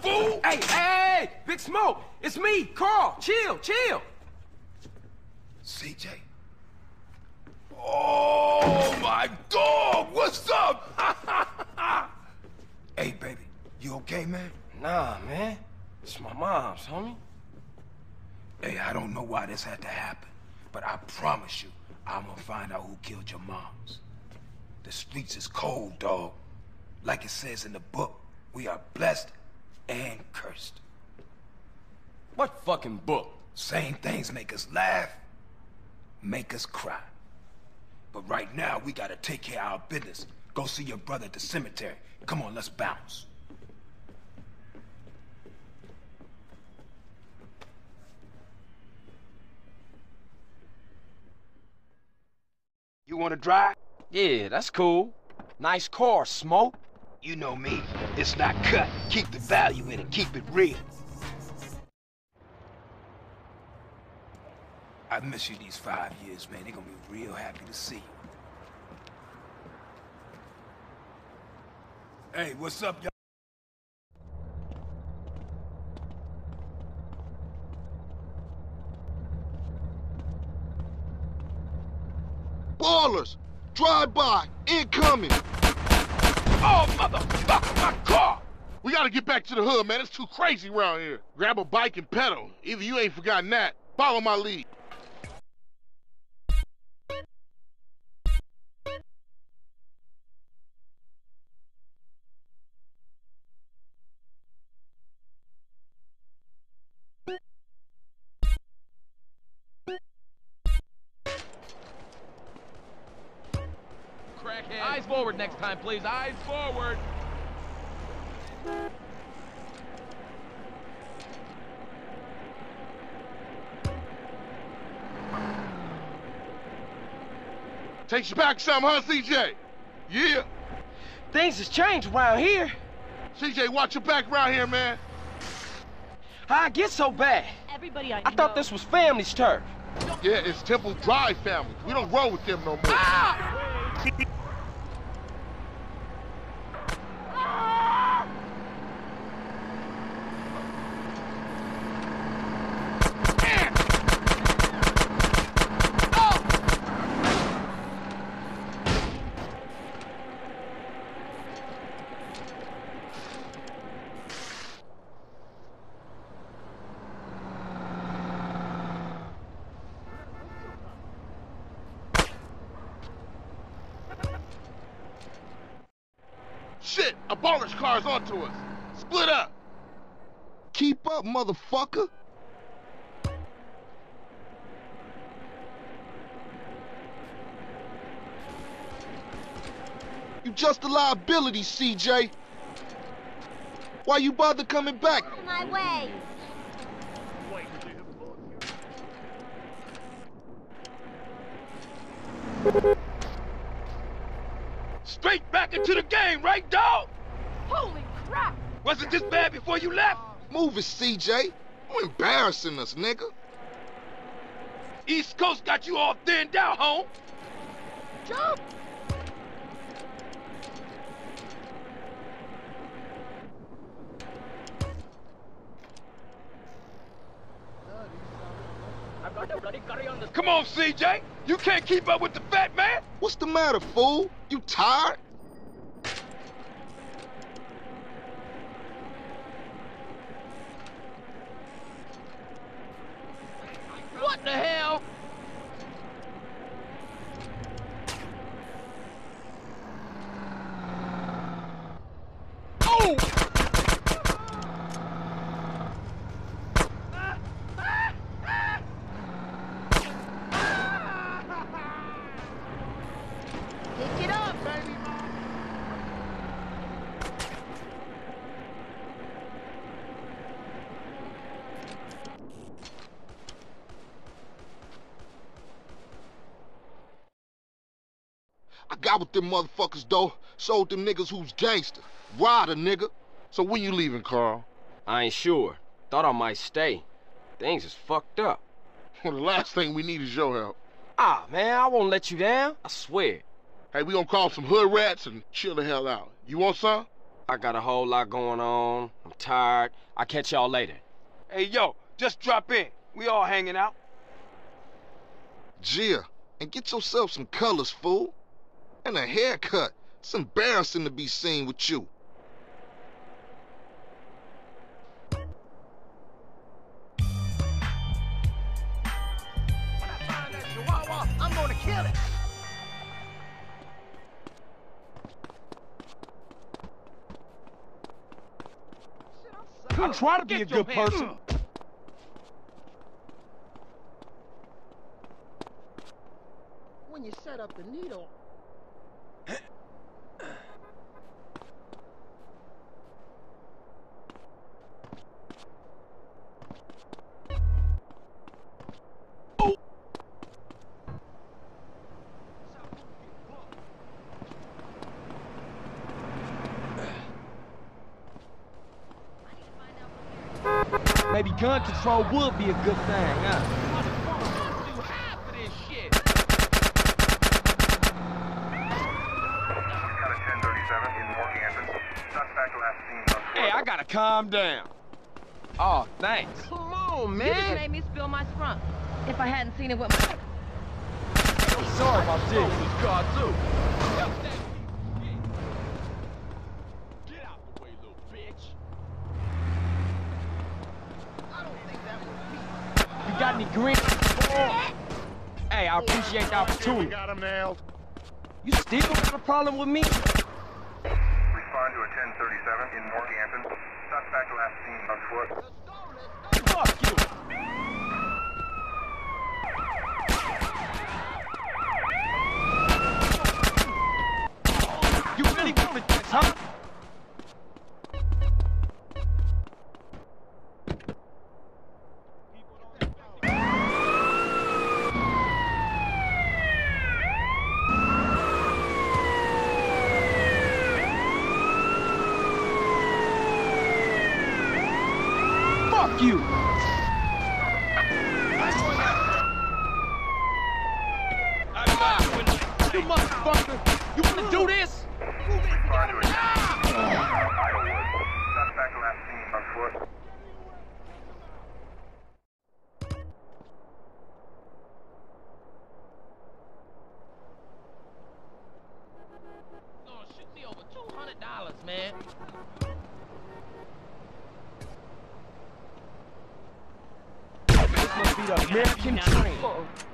fool! Hey, hey, Big Smoke, it's me, Carl. Chill, chill. CJ. Oh, my dog, what's up? Hey, baby, you okay, man? Nah, man. It's my mom's, homie. Hey, I don't know why this had to happen, but I promise you, I'm gonna find out who killed your moms. The streets is cold, dog. Like it says in the book, we are blessed and cursed. What fucking book? Same things make us laugh, make us cry. But right now, we gotta take care of our business. Go see your brother at the cemetery. Come on, let's bounce. You wanna drive? Yeah, that's cool. Nice car, Smoke. You know me. It's not cut. Keep the value in it. Keep it real. I miss you these 5 years, man. They're gonna be real happy to see you. Hey, what's up, y'all? Ballers! Drive by! Incoming! Oh, motherfucker, my car! We gotta get back to the hood, man. It's too crazy around here. Grab a bike and pedal. Either you ain't forgotten that. Follow my lead. Eyes forward next time, please. Eyes forward. Takes you back some, huh, CJ? Yeah. Things has changed around here. CJ, watch your back around here, man. How'd it get so bad? Everybody I thought this was family's turf. Yeah, it's Temple Drive family. We don't roll with them no more. Ah! Shit, a baller's car's onto us. Split up. Keep up, motherfucker. You just a liability, CJ. Why you bother coming back? Out of my way. Straight back into the game, right, dog? Holy crap! Wasn't this bad before you left? Move it, CJ. You're embarrassing us, nigga. East Coast got you all thinned out, home. Jump! Come on, CJ! You can't keep up with the fat man! What's the matter, fool? You tired? What the hell? I got with them motherfuckers, though. Sold them niggas who's gangster. Rider, nigga. So when you leaving, Carl? I ain't sure. Thought I might stay. Things is fucked up. Well, the last thing we need is your help. Ah, man, I won't let you down. I swear. Hey, we gonna call some hood rats and chill the hell out. You want some? I got a whole lot going on. I'm tired. I'll catch y'all later. Hey, yo, just drop in. We all hanging out. Gia, and get yourself some colors, fool. And a haircut. It's embarrassing to be seen with you. I try to be a good person. When you set up the needle. Maybe gun control would be a good thing, huh? Hey, I gotta calm down. Oh, thanks. Come on, man. You just made me spill my scrunk. If I hadn't seen it with my... I'm sorry about this. This car, too. Got any green? Hey, I appreciate the opportunity. Got him nailed. You still got a problem with me? Respond to a 1037 in Northampton. Suspect last seen on foot. Fuck you! You really wanted this, huh? You. You motherfucker! You wanna do this? No, it should be over $200, man. Must be the American dream.